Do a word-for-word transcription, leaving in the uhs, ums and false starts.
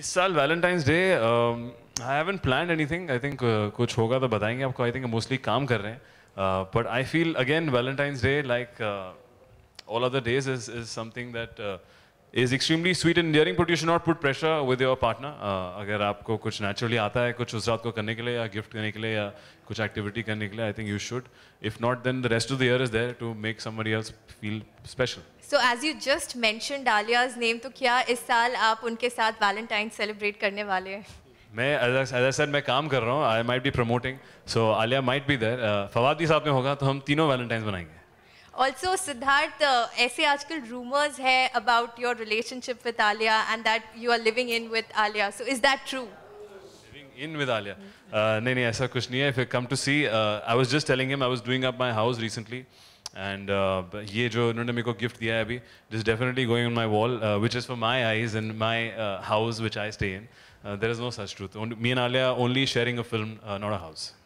इस साल Valentine's day I haven't planned anything. I think कुछ होगा तो बताएंगे आपको. आई थिंक मोस्टली काम कर रहे हैं, but I feel again Valentine's day like all other days is is something that is extremely sweet and endearing, but you should not put pressure with your partner. Uh, अगर आपको कुछ naturally आता है, कुछ उस रात को करने के लिए या gift करने के लिए या कुछ activity करने के लिए, I think you should. If not, then the rest of the year is there to make somebody else feel special. So as you just mentioned Alia's name, तो क्या इस साल आप उनके साथ Valentine celebrate करने वाले हैं? मैं as I said मैं काम कर रहा हूँ. I might be promoting, so Alia might be there. Uh, फवादी साथ में होगा, तो हम तीनों Valentines बनाएंगे. Also, Sidharth, ऐसे आजकल rumors है about your relationship with Alia and that you are living in with Alia. So is that true? Living in with Alia? नहीं नहीं ऐसा कुछ नहीं है. If you come to see, I was just telling him I was doing up my house recently, and ये जो उन्होंने मेरे को gift दिया है अभी, this definitely going on my wall, which is for my eyes and my house which I stay in. There is no such truth. Me and Alia only sharing a film, not a house.